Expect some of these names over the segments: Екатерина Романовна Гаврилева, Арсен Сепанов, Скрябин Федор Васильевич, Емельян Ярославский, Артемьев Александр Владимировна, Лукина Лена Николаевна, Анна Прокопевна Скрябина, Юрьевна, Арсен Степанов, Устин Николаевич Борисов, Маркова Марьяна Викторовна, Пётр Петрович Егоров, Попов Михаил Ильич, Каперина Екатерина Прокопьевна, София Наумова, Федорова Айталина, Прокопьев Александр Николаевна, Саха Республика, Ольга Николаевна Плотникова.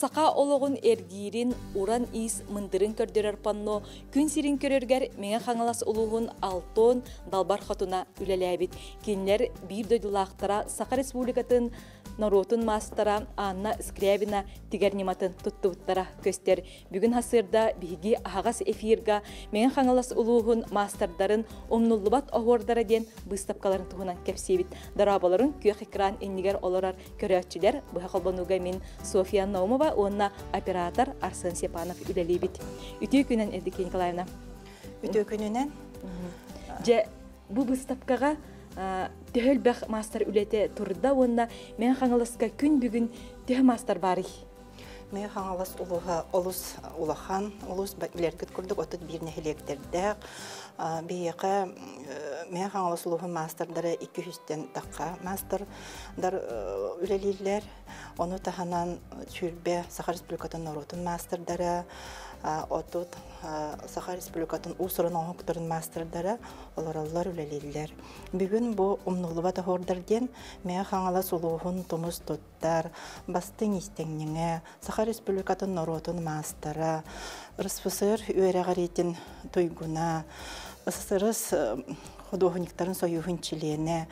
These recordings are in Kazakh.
Сақа олығын әргейрін, уран ис, мындырын көрдерер панно, күн сирин көрергер меңе қаңалас олығын алтон далбар қатуна үлеләбет. Кенлер бір дөділақтара Сақа Республикатын наротын мастара Анна Скрябина тегернематын тұттывыттара көстер. Бүгін хасырда бігі ағас эфирга меңе қаңалас олығын мастардарын омнуллыбат оғордара ден бұстапқаларын тұғынан кәпсебет. Дарабаларын күйек экран эннигер оларар көрәтчілер бұхақылбануға мен София Наумова, онна оператор Арсен Сепанов үлелебет. Үтеу көнен Устин Николаевна. Үтеу көненен? Жа, бұ бұстапқаға төхіл бәқ мастар үлеті тұрда, онна мен қаңылысқа күн бүгін төхі мастар бары. Мен қаңылыс олыс ұлақан, олыс білергіт күрдік отыт біріне хелектердік. Бейеқі мен қаңылыс ұлығын мастардары 200-тен таққа мастардар үлелейлер. Оны тағынан түрбе Сақа Республикатын наротын мастардары, отыт Сақа Республикатын ұсырын оңықтырын мастардары оларалылар үлелейлер. Бүгін бұ ұмнылыва тағордарген мен қаңылыс ұлығын тұмыз тұттар, бастың істеңніңе, Сақа Республикатын наротын мастары, РСФСР үйерағаретін тұйгуна, СССРС художниктарын союғын чилене,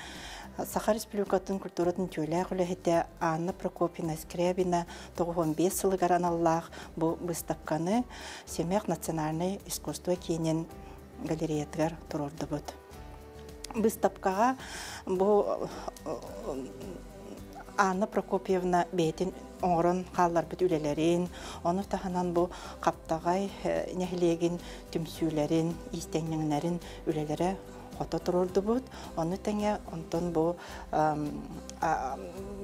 Саха Республикатын культуратын тюлях үләхеті Анна Прокопевна Скрябина 95 сылығар аналлах бұл бұстапқаны Семек национальный искусство кейнен галереятығар тұрорды бұд. Бұстапқаға бұл Анна Прокопевна бейтін оңырын қаллар бүт үлелерін, оны тағынан бұл қаптағай нәхілеген түмсүйлерін, истәңніңнерін үлелері қота тұрырды бұд. Оны тәңе ұнтын бұл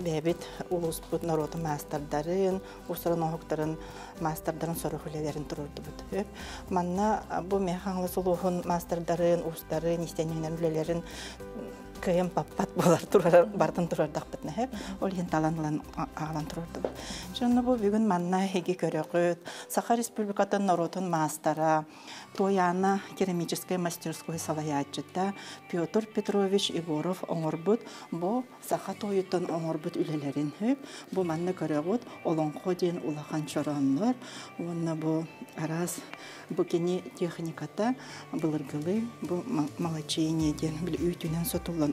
бәбет ұлыс бұд народы мастардарын, ұсырын оғықтарын, мастардарын сұрық үлелерін тұрырды бұд. Манна бұл механлы сұлуғын мастардарын, ұстарын, истәңніңнерін үлелерін кем паппат болар турар бартын турардак битне хеп ол енталанлан агылан турду. Жаны бу бүгүн манна хеги көрөгөт Саха Республикатын народун мастара Тояна керамическая мастерской салаячыта Пётр Петрович Егоров оңорбут бу Саха тоютун оңорбут үлелерин хеп бу манна көрөгөт олоңко ден улахан чоронлор онна бу араз букени техниката былыргылы бу малачение ден бил үйтүнөн сотулган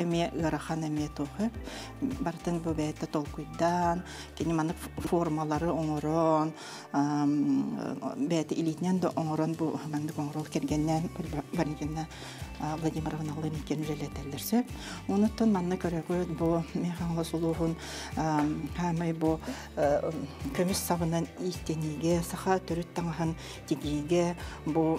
эме ырахан эме тоқып, бартын бу бәйті толкуйдан, кенеманы формалары оңорон, бәйті илитнен до оңорон бу мандық оңорол кергеннен барыгенна Владимировна Аллын екен үлелетелдерсе. Онытын манны көрегөт бу механлы сұлуғын хамай бу көміс сабынан иктенеге, саха түріт таңахан тегеге бу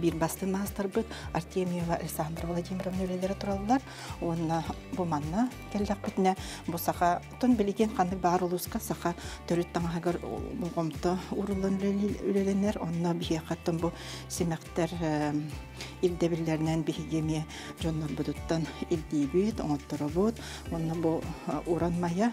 бир басты мастар бұд Артемьев Александр Владимировна үлелері тұралдар. Оны бұл манна келдақ бітіне бұл сақа тұн білеген қандық бағарылы ұсқа сақа түріт таңағыр бұл ғомты ұрылын үлеленер. Оны бігі қаттың бұл семектер үлдебірлерінен бігеме жонлар бұдыттан үлдей бүйт, оңыттыры бұд. Оны бұл ұранмая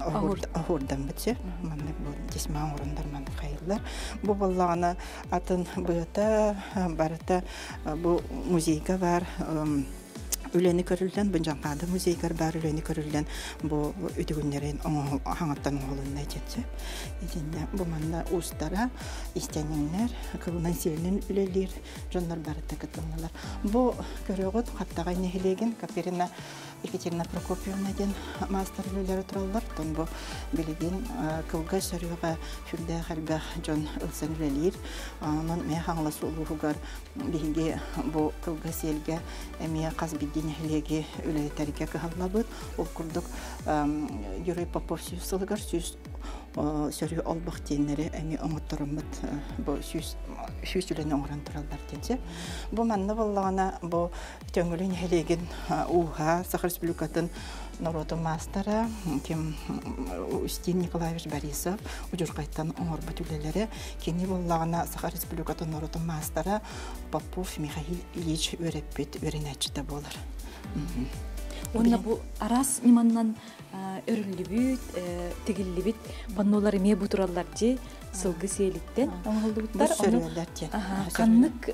Ахурдан бітсе, маңдық бұл десма орындар маңдық айылдар. Бұл болағына атын бұйыта, барыта бұл музейге бар, үлені көрілден, бұл жаңқады музейгер бар, үлені көрілден бұл өтігіндерін аңаттан оғылында жетсе. Бұл маңда ұстара, істәніңдер, қылынан селінің үлелер, жондар барыта күтіңділер. Бұл көрігіт қаптағай нехелеген Каперина Екатерина Прокопьевнадан мастер литературалар тонбо билеген кылга шарыга фүлдә хәлбә җан өлсәнлелер анын мәхәңләсу улугар биге бу кылга селгә әмия казбиддин хәлеге үләтәргә кыллабыт ул курдык юрый попов сүзләр сүз сөрү албах теннәре әми оңоттырмыт бу сүз сүзләрне оңран туралдар тенче бу манны буллагына бу төңгүлен хәлеген уха республикатын народу мастера кем Устин Николаевич Борисов ужургайтан оңор бүтүлелери кени буллагына Сахар республикатын народу мастера Попов Михаил Ильич өрәппет өренәчте булар. Онна бу арас ниманнан өрүлүбүт, тигилибит, баннолар эме бу тураллар же сылгы селиктен оңолдуктар аны каннык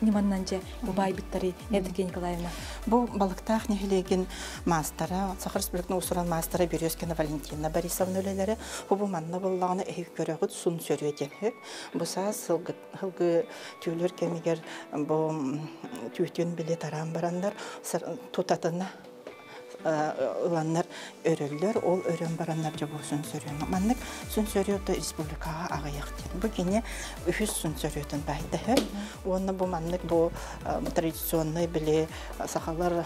ниманнан же бубай биттери Евгения Николаевна. Бу балыктах нехилеген мастера, Сахар Республикасынын усуран мастера Юрьевна Валентина Борисовна өлелери бу манна буллагына эйик көрөгүт сун сөрөтөк. Бу саз сылгы түйлөр кемигер бу түйтүн биле таран барандар тутатына уланнар өрөллөр ол өрөн бараннар же бу сүнсөрөн маннык сүнсөрөтө республикага агыяктын бу кине үфүс сүнсөрөтөн байда хэ онун бу маннык бу традиционный биле сахалар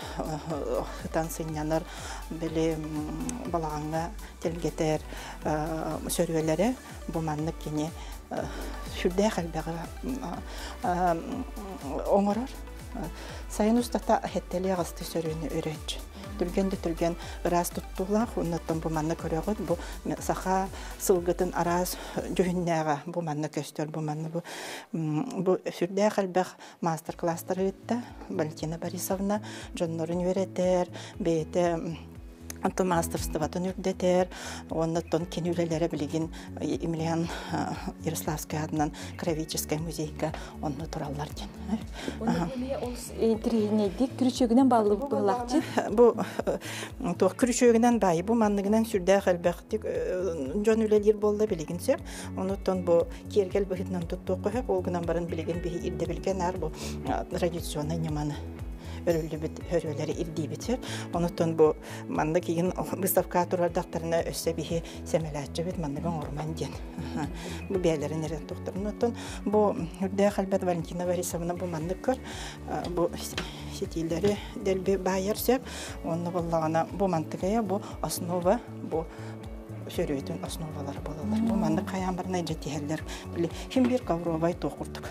тансынянар биле балаңга телгетер сөрөлөрө бу маннык кине сүрдө халбага оңорор сайын устата хеттеле агысты сөрөнү өрөч Түрген раз туттулах, оннаттан бу манны көрөгөт, бу саха сылгытын араз жүйннәгә бу манны көстөр, бу манны бу сүрдә хәлбәх мастер-класстар үтте. Валентина Борисовна жоннорын үйрәтер, бейте Антон мастерствоватын үрдетер, оннаттан кенүлеләре билеген Емельян Ярославский адынан Кровическая музейка онны тураллар кен. Тренедик күрүчөгүнөн баалуу булакчы. Бу тох күрүчөгүнөн бай, бу мандыгынан сүрдө халбактык жөнүлелер болду билегинсер. Оннаттан бу кергел быгытнан туттук хеп олгунан барын билеген бии ирде билген ар бу традиционный неманы. Өрөллөри ирди битер. Онутон бу манда кийин выставка турардактарына өссө бихи семелачы бит манда оңорман ден. Бу бээлерин эрен тохторнотон бу үрдө халбат Валентина Борисовна бу манда көр бу сетилдери делби байерсеп онну буллагана бу мантыгая бу основа бу сөрөйтүн основалары болалар. Бу манда каян бир найже тиерлер били ким бир кавробай токурдук.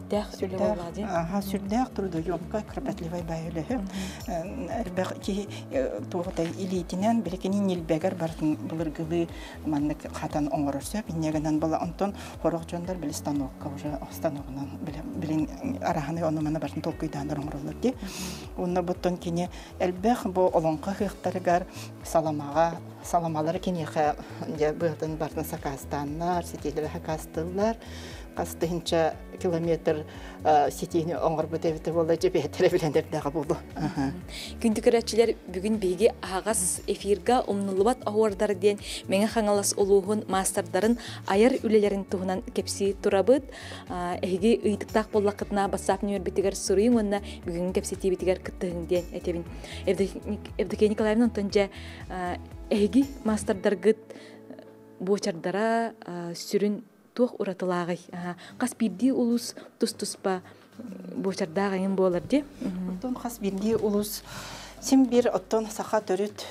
дах сүлө болду. Сүрдөх турду жомка кропотливай байлы. Эрбек ки тоготай илитинен билекенин илбегер бардын булыргылы маннык хатан оңорсөп, инегенен бала онтон хорокчондар билстанокка уже останогунан билин араханы ону мана бардын толкуйдандар оңорлор ди. Онно буттон кине элбек бу онка хыктаргар саламага саламалары кине хэ быдын бардын Сакастаннар, сетилер Хакастыллар кастынча километр сетини оңор бөтөбүтө болду жебе теребилендер дагы болду. Күндүкөрөчүлөр бүгүн беги агас эфирга умнулубат аордар ден менге хаңалас улугун мастердарын айыр үлелерин тугунан кепси турабыт. Эги ыйтыктак боллакытына басап нөр битигер сурыйм онна бүгүн кепси тибитигер кыттыгын ден этебин. Евдокия Николаевна тонже эги мастердаргыт бочардара сүрүн тух уратылагы. Каспирди улус тустуспа бочардагы ин болор де. Оттон Каспирди улус сим бир оттон саха төрүт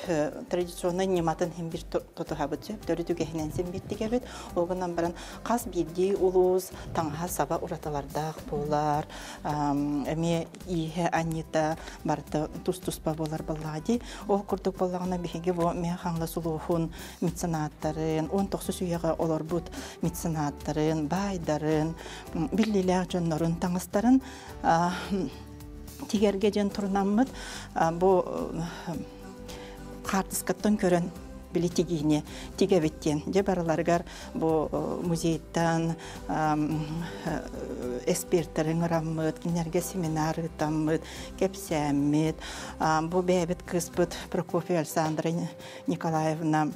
традиционный нематын хим бир тотугабыт деп төрүтүгенен сим биттигебит. Огунан баран Каспирди улус таңга саба ураталарда болар. Эми ийе анита барта тустуспа болар баллади. Ол курдук баллагына биге бу механла сулуун меценаттарын, 19 үйөгө олор бут меценаттарын, байдарын, бирлилер жоннорун таңыстарын тигерге жен турнаммыт бу картыскаттан көрөн билетигине тигевитте же бараларгар бу музейдан эксперттерин раммыт кинерге семинары таммыт кепсеммит бу бебит кыспыт Прокопьев Александр Николаевна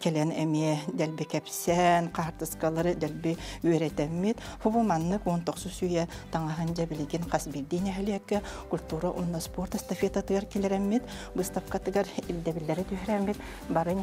келен эме делби кепсен картыскалары делби үйретеммит хубу манны 19 сүйе таңахан же билигин касбирдин эхлекке культура унна спорт эстафета тыгар келереммит выставка тыгар илдебиллери түһреммит барын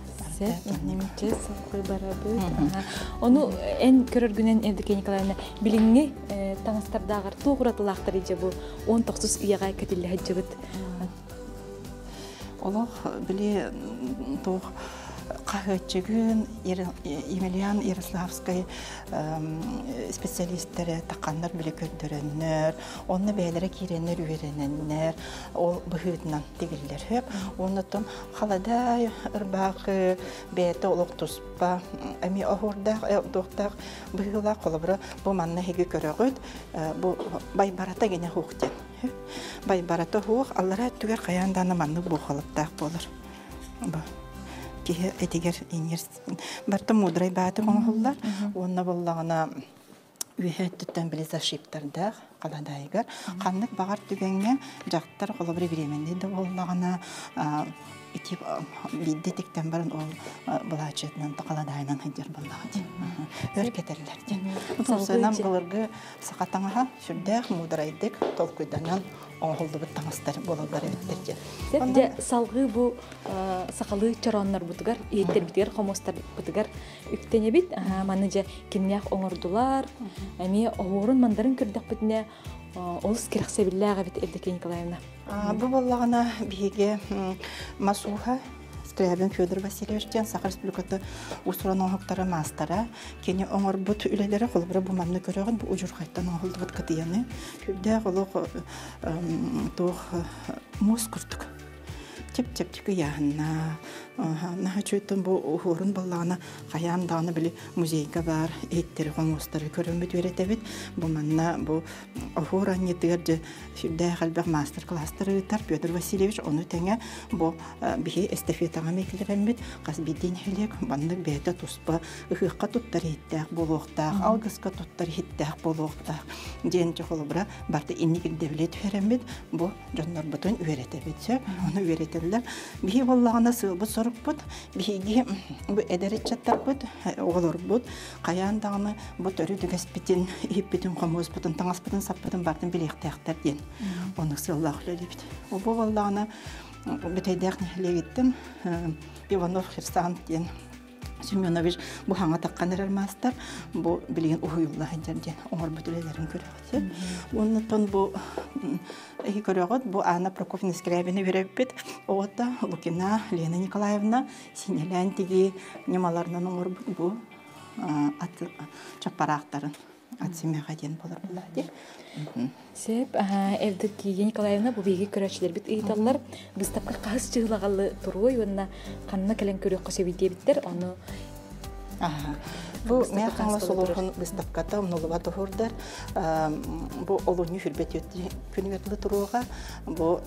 немчес кыбарабыт. Ону эн көрөргүнен Евдокия Николаевна билиңни таңыстардагы туугуратылактыр эже бу 19 ийга кетиле жыгыт. Олох били туух кахачыгын Емельян Ярославский специалисттери такандар биле көндөрөннөр, онны бээлере киренер үйрененнер, ол быһыытынан тигиллер хөп, оннотон халадай ырбакы бээте олоктуспа, эми охурда доктор быһыла колобро бу манна хеги көрөгөт, бу байбарата гене хукте. Байбарата хук аллара түгөр каяндан манны бухалыптак болор. Кие этигер инерсин барта мудрай баатым уллар онна боллагына үйһеттен билеса шиптарда каладайгар каннык багар түгенге жактар кылып беременде де боллагына итеп биддеттен барын ол булачетнен каладайнан хыдыр боллагы өркетерлерден соңсынан кылыргы сакатаңга сүрдәк мудрайдык толкуйданан оңолдубут таңастар болалар эбиттерге. Сетде салгы бу сакалы чароннар бутугар, эттер битер хомостар бутугар үктенебит. Маныже кимняк оңордулар, эми оорун мандарын көрдөк битне олус керек себилляга бит Евдокия Николаевна. Бу боллагына биге масуха Скрябин Федор Васильевичтен Саха Республикаты Устуран оңоктары мастара, кени оңор бут үлелері қолбыры бұмамны көреген бұл ұжырғайттан оңғылды бұт кадияны. Күлді ғылық тұғ мұз күрдік. Теп-теп-тегі яғына, наға чөйттің бұл ұғырын болағына қаян дағыны білі музейге бар, еттері қомыстары көрімбет өретебет. Бұманна бұл ұғыр аңетігерді сүрді қалбақ мастер-кластары өттар. Петр Васильевич оны тәңе бұл бігі эстафетаға мекілерімбет. Қазбеден хелек бандық бәйті тұспы ұғыққа тұттар еттәқ бұл оқтақ, алғысқа тұттар еттәқ бұл оқтақ. Денчі қолыбыра барды иннегілдебілет өрембет. Бұл жоннар бұтын өретебет сөп. Оны өретебет. Биһи боллағына сылбы сорып бұд, биһиге әдәрет жаттар бұд, оғылыр бұд, қаяндағыны бұд өрі дүгәс бітін, үйіп бітін, қомыз бұдын, таңас бұдын, сап бұдын бардың білектәқтер ден. Оның сыллағы өлі бітін. Бұл боллағына бүтәйдәқ нәхіле кеттім, Иванов Херсан ден. Семенович бұхаңа таққан әрмастар, бұл білген ұғыйыллағын жерден оңыр бүтілелерін көріғі. Оныттан бұл көріғі, бұл Анна Прокопьевна Скрябина береппет, оғыта Лукина Лена Николаевна, Синелен теге немаларынан оңыр бұл чаппарақтарын. Атсемеға ден болар болады. Сеп, Евдокия Николаевна бұл бейге көрәшілер біт ұйталар. Біз тапқа қағыз жығылағалы тұруы, онына қанына кәлін көрек қосебейде біттер, оны... Бұл мәң қаңлы сол орғын біз тапқата ұмнылыға тұғырдар. Бұл олуыны үрбет өткенверділі тұруға. Бұл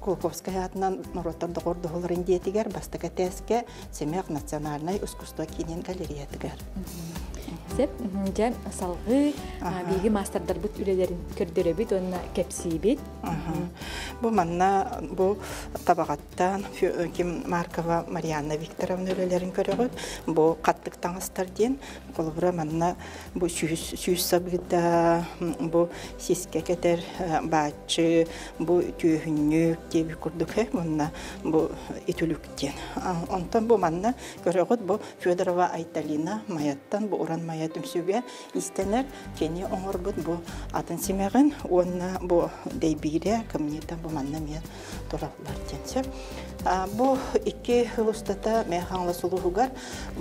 Кулковскай атынан нұроттарды қорды ғолырын дейтігер, бастыға тәске Семеғ национальнай ұскусты кенен галерея тігер. Жан салғы бейгі мастардар бұт үлелерін көрдері бет, онына кәпсей бет. Бұл манна бұл табағаттан Маркова Марьяна Викторовна үлелерін көрегі. Бұл қаттық таңыстар ден, қолыбыра манна бұл сүйіс сабыда, бұл сеске кәтер бачы, бұл түйінік дебі күрдік әк, бұл итүліктен. Онтан бұл манна көрегі бұл Федорова Айталина Маяттан бұл оранмая түмсіге істенер, кені оңыр бұд бұ атын семеғін, оны бұ дейбейре кімнетті бұманна мен тұрағылар тенсіп. Бұ екі ұлыстата мәғанлы сұлығығар,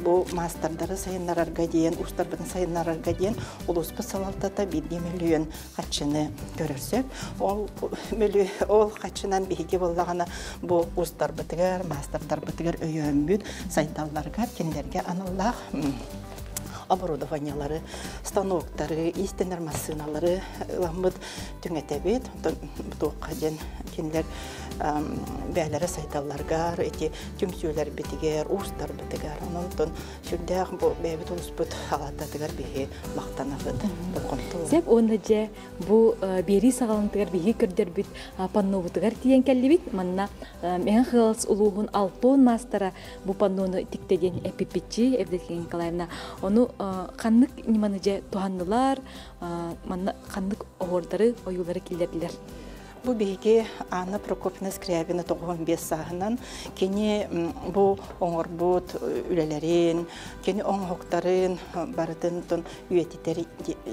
бұ мастардары сайынларға дейін, ұстарбын сайынларға дейін ұлыспы салалтата бейді мүліген қатшыны көрірсіп. Ол қатшынан бейге болағына бұ ұстарбытығар, мастардарбытығар өйен бүд сайталларға кендерге аныллақ оборудованиялары, станоктары, истенер машиналары ламбыт түңетебет, бұтуыққа ден кенлер бәлері сайталларғар, әте түмсеулер бітігер, ұрыстар бітігер, онын сүрдәқ бәйбіт ұлыс бұт халаттатығар бейі мақтанағыд бұқымтылы. Сәп оны жә бұл бері сағалынтығар бейі күрдер бүт панновытығар тиен кәлі бет, манна мәң қығалыс ұлуғын алтон мастара бұл панноны тіктеден әпіпетчі, Евдокия Николаевна, оны қанлық неманы жә туғанылар, қанлық оғырдары, ойылары келдерділер. Бу беге Анна Прокопевна Скрябина 95 сағынан кені бұл оңырбұт үлелерін, кені оңғықтарын барытын үйететтер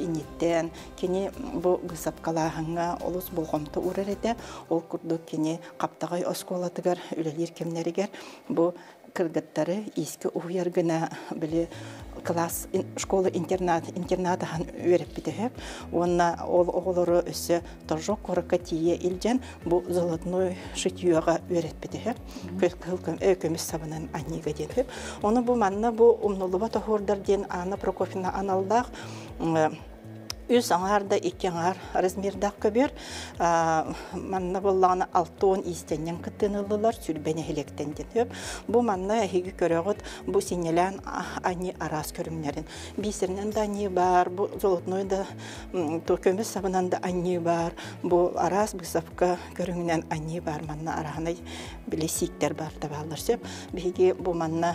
инеттен, кені бұл ғысапқалағыңа олыс болғымты ұрар әді, ол күрді кені қаптағай осколатығар үлелер кемлерігер бұл кыргыттары ескі ұйыргына білі класс, школа-интернат, интернатыған өріп бітігіп, оны ол оғылыры өсі тұжық қорыққа тие елден бұл золотной шитиуға өріп бітігіп, көміс сабынан аннеге деніп. Оны бұл маңына бұл ұмнулыва тұғырдарден Анна Прокопевна аналдақ, үз аңарда, екі аңар размердақ көбір, манна боллағына 6-10 естеннен күттінылылар сүрбені хелектен деніп. Бұ манна әйгі көріғыд, бұ сенелен аңи арас көрімлерін. Бесірінен да аңи бар, бұ золотной да көміз сабынан да аңи бар, бұ арас бұсапқа көрімнен аңи бар, манна арағына білесіктер бар табалыр сөп. Беге бұ манна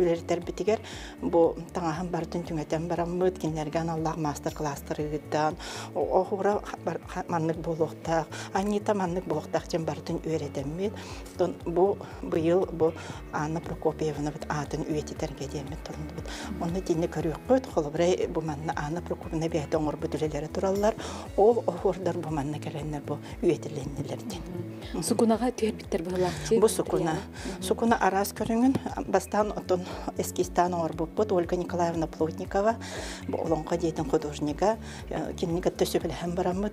үлердер бітігер, бұ таңағын бардың түңетен барамыд, кенлерген Аллах мастер-кластыры Оғыра маннық болуқтақ, анита маннық болуқтақ жем бардың өредемет. Бұйыл Анна Прокопевна атын өйеттерге демет тұрынды бұд. Оны дені көрі өккөт, қолыбырай бұ манна Анна Прокопевна бәйті оңыр бүділелері тұралылар. Ол оғырдар бұ манна кәленер бұ өйеттерленелерден. Сукунаға түйербеттер бұлақты? Бұ сукуна. Сукуна араз көріңін, бастан ұтын эскистан оңыр бұд. Ольга Николаевна Плотникова, олонға дейтін художник кеннеге төсі білген барамыд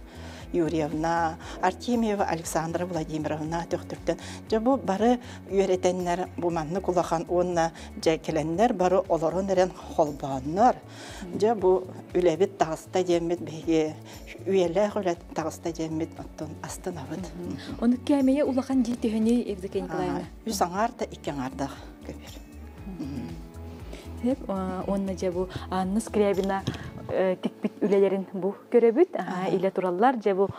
Юрьевна, Артемьев Александр Владимировна төқтірттен. Бұл бары үйретеннер, бұл мәнні құлаған онына жәкеленнер, бары оларын әрен қолбаннар. Бұл үләбет тағыста демет, бәге үйелі үләт тағыста демет астын авыд. Оны кәмеге ұлаған дейді өне Евдокия Николаевна? Үз аңарда, екі аңарда көбір. Онына жа бұл Анна Скрябина тикбит үлелерін бұл көребіт, илі тураллар, бұл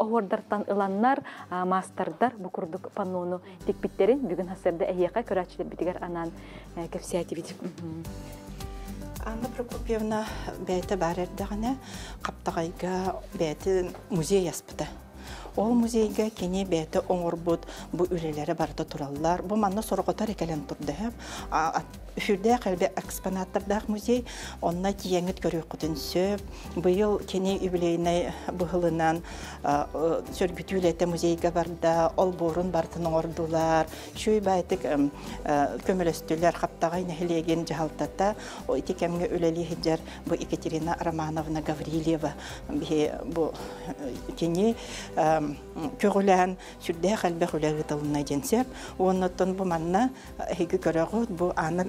оғырдартан ұланнар, мастардар бұл күрдік панноны тикбиттерін бүгін хасырды әйеқа көрәтшілі бітігер анан көпсияти бітіп. Анна Прокопевна бәйті барырдығына қаптағайға бәйті музей яспыды. Ол музейге кені бәйті оңыр бұд бұл үлелері барды тураллар. Бұл маңны сұрғытар екелен тұрды. Үрді қалбе экспонаттырдақ музей, онына тиенгіт көрі құтын сөп. Бұйыл кені үбілейіне бұғылынан сөргіт үлеті музейге барда, ол бұрын бартын оңырдылар. Шүй бәйтік көмілістілер қаптағай нәхілеген жағалтата. Өйті кәмгі үлелі хеджер бұл Екатерина Романовна Гаврилева. Кені көрілен сүрді қалбе құлағы тылына денсеп, оныттың бұл маңна әйгі көріғуд бұл Анна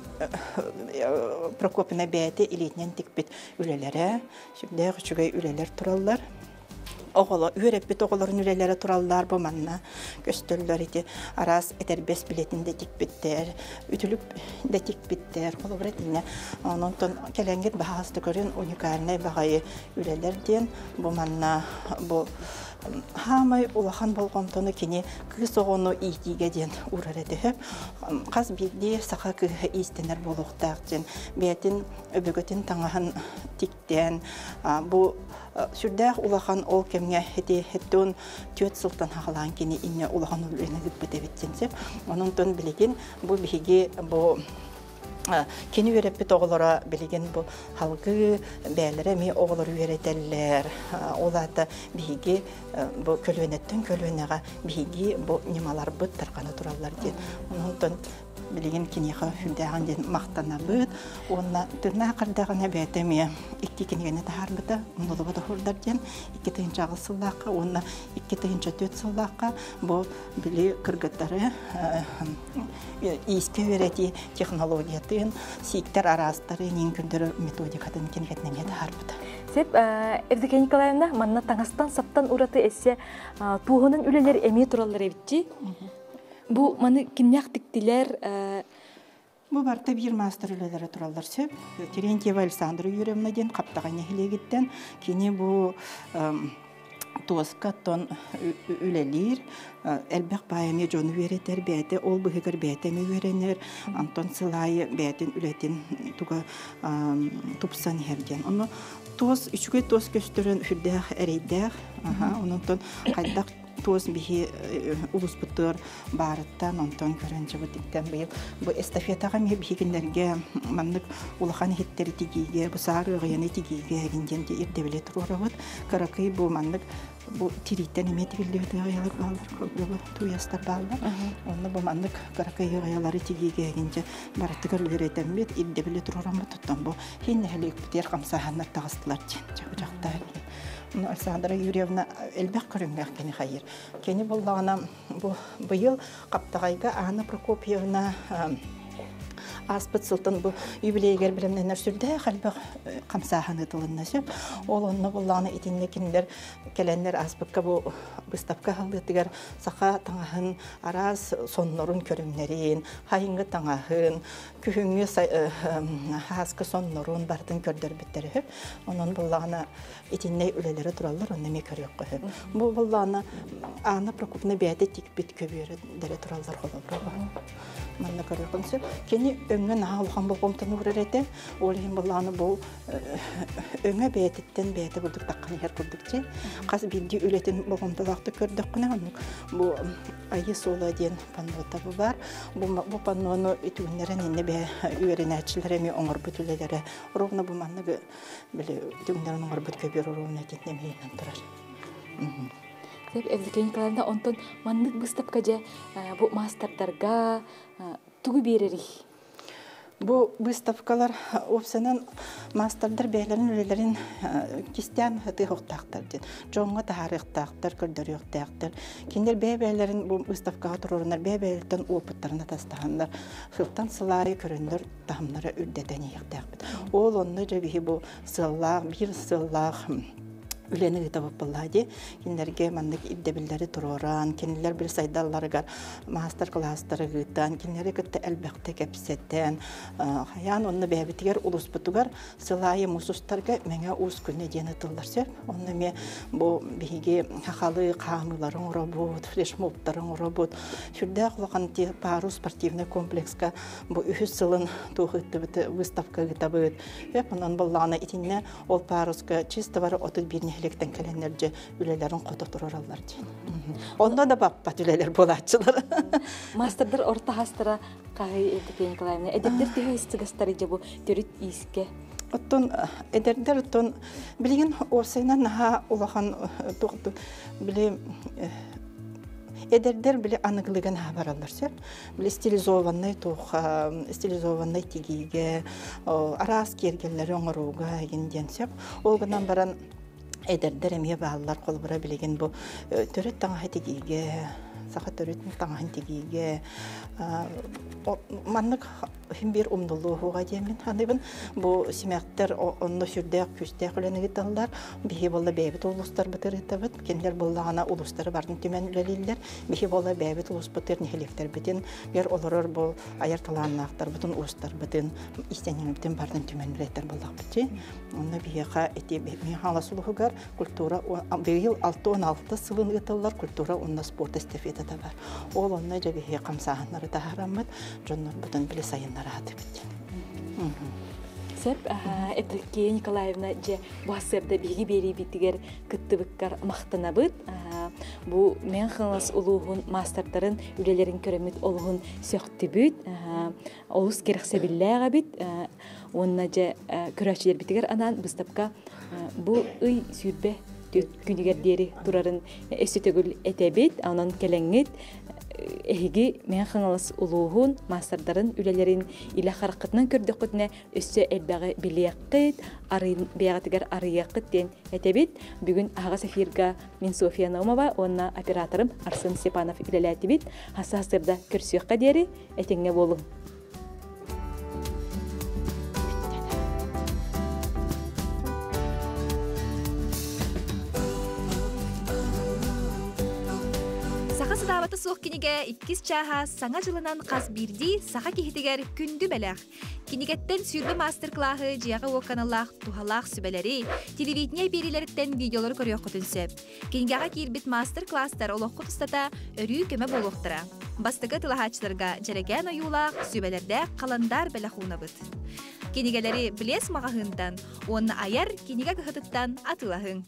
Прокопевна бәйті илетінен тікбет үлелері, сүрді құшығай үлелер тұралылар. Оғылы, үйреппет оғылырын үлелері тұралылар бұл маңна көстілілер еті араз әтербес білетінде тікбеттер, үтіліп де тікбеттер, қолыбыр етіне. Оныттың кәләнгет бағасты көрін уникальный бағайы үлелерден бұл маңна бұл Хамай улахан болгомтону кине кысогону ийгиден урарэтеп каз бигди саха кы истенер болуктактен биятин өбөгөтүн таңахан тиктен бу сүрдәк улахан ол кемне хети хеттун төт сылтан халан кине инне улахан үлүнө бетебетсеп анын тон билеген бу биге бу Кені өреппет оғылыра білеген бұл халғы бәлірі ме оғылыр өретелер. Олады бейге бұл көлөнеттің көлөнеға бейге бұл немалар бұд тарқаны тұралар ден. Оның білеген кенеға үлдәған ден мақтана бұд. Онына түрна қырдағына бәтіме екі кенегені тағар бұды, мұнылы бұды құрдар ден. Екі түйінші ағыл сылдаққа, онына екі түйінші төт сылдаққа бұл біле кіргіттары еске өреті технологияты сектор арастары неңкіндері методикатын кенігетінен еді арбыды. Сеп, Евдокия Николаевна, манна таңастан саптан ұраты әссе туғынан үлелер әме тұралар әбітті. Бұ, маны кімнәқ тіктілер? Бұ, барты 20 үлелері тұралар сөп. Терентьева Александр Юрьевна ден, қаптаған ехілегеттен, кені бұ тоска тон үлелер, әлбәқ байыме жоны өретер бәді, ол бұғығыр бәдеме өренер, антон сылайы бәдін үлетін тұға тұпсан әрген. Оны тоз, үшігі тоз көстірін үрдәқ, әрейдәқ, онынтон қайдақ тоз бігі ұлыс бұтыр барыттан, онтон көрінші бұдіктен бұйыл. Бұ эстафетаға ме бігіндерге, мәмнік ұлыған хеттері тегейге, бұсары ғияны тегейге әрінден де ердебіле тұрғырауыд. Қарақи бұ мәмнік бұл тириттен емет білдеуді ғаялар балдар, көбілі туястар балдар. Оны бұмандық қарақайы ғаялары тегеге әгенде баратты көрілер әдәмбет, ебдебілі тұрурамы тұттан бұл. Хен әлік бітер қамсағанар тағыстылар дейін, жағдайын. Оны Александра Юрьевна әлбәқ көріңбәқ кені қайыр. Кені болдағына бұйыл қаптағайға Анна Прокопевна аспыт сылтын бұл юбилейгер білімненер сүрді қалбақ қамсағаны тылынна сөп. Ол онына болағына етінлекіндер кәләнлер аспыққа бұл бұстапқа қалдыдығар сақа таңағын араз сонларын көрімнерін, қайынғы таңағын, күхіңі қасқы сонларын бардың көрдер біттері өп. Оның болағына етінлей үлелері тұралар, онына ме көрек қойып. Бұл болағына Анна Прокопевна бәді тек бет көбірдері тұралар қолып өңі нағалған болғымтын ұрыреті, олығын болғаны бұл өңі бәйететтен бәйеті күрдік таққан ер күрдік де. Қаз білді өлетін болғымтылақты көрдік күні, бұл айы солы ден панноттабы бар. Бұл панноны түгіндерін енді өрен әтшілері ме оңыр бүтілері ұрығына бұманны түгіндерін оңыр бүт көбер ұрығына кетінемейінен тұрар. Евдокия Николаевна, онтын маңдық бұстапқа де бұл мастардарға түгі берерік. Бұл бұставкалар өпсінің мастардар бәйлерін өлелерін кестен ғыты ұқтақтарден. Жоңғы тағары ұқтақтар, көрдер ұқтақтар. Кендер бәйлерін бұставкаға тұрғырынар, бәйлерін өпіттарына тастағандар. Қылтан сылары көріндер тағымдары үлдетені ұқтақпыд. Ол онны жөбегі бұл сыллақ, бір сыллақ үлені ғытабып болады. Кенілерге мәндік ибдебілдері тұрған, кенілер бір сайдаларығар мастер кластары ғытан, кенілері күтті әлбәқті кәпсеттен. Қаян онны бәбітігер ұлыс бұтығар сылайы мұсустарға мәңе ұз күні дені тұлдар сөп. Онны ме бұл бейге қақалы қамыларын ұра бұд, флешмоптарын ұра бұд. Шүрді құлақан пару спортивны комплексқа бұл үхіз сылын тұғытты әліктен кәләнерде үлелерін қотық тұрыралар дейін. Онда да баппат үлелер болатшылар. Мастырдар орта қастыра қағай Евдокия Николаевна. Әдердер тегі істігістары де бұл түріт иіске. Оттон әдердер оттон білген орсайна наға олақан тоқты біле әдердер біле анығылығын хабаралар сөп. Біле стилизованный тоқ, стилизованный тегейге, арас кергелері оңыруға еңден сөп. Олғынан баран әдірдер әме бағалар қолбыра білеген бұл түрет таңға тегейге, сақа түрет таңға тегейге, маңнық бир умнулугуга демин ханыбын бу семяктер онно сүрдө күстө көлөнүгүталлар бихи болла бэбит улустар бытырытабыт кендер боллагана улустары бардын төмөнүлөлүлөр бихи болла бэбит улус бытыр нехелифтер битин бир олорор бу аярталаанактар бутун улустар бытын истенемтен бардын төмөнүлөлөр боллак бити онно бихига эти мехаласулугар культура 16 сылын ыталлар культура онно спорт эстафета да бар ол онно же бихи камсааннары тахарамат жоннор бутун биле сайын Сэп, Артемьев Николаевна, же бассепте биги бери биттигер кыттыбыккар мактанабыт. Бу мен халас улугун мастертерин үлелерин көремит олгун сөктүбүт. Олус керексе билега бит. Онна же күрөчүлөр биттигер анан быстапка бу ый сүрбе күнүгөр дери турарын эсөтөгүл этебит, анан келеңит. Эги мен хангалас улугун мастердарын үлелерин иле харакытынан көрдүк көтне өссө элбеге билеякыт арын бегатыгер арыякыт ден этебит бүгүн ага сафирга мен София Наумова онна операторым Арсен Степанов үлелетибит хасасырда көрсөккө дери этеңе болуң Сух киниге 2 чаха саңа жылынан қаз бирди саха кихтигер күнді беләх. Кинигеттен сүрбе мастер-классы, жияғы о каналлах, тухаллах сүбелери, телевидение берилеріктен видеолар көрі құтынсеп. Кинигаға кирбит мастер-класстар олық құтыстата өрі көмі болуқтыра. Бастығы тылағачтарға жареген ойулақ сүбелерді қаландар беләх ұнабыт. Кинигелері білес мағағындан, оны аяр кинига кіхытыттан атылағын.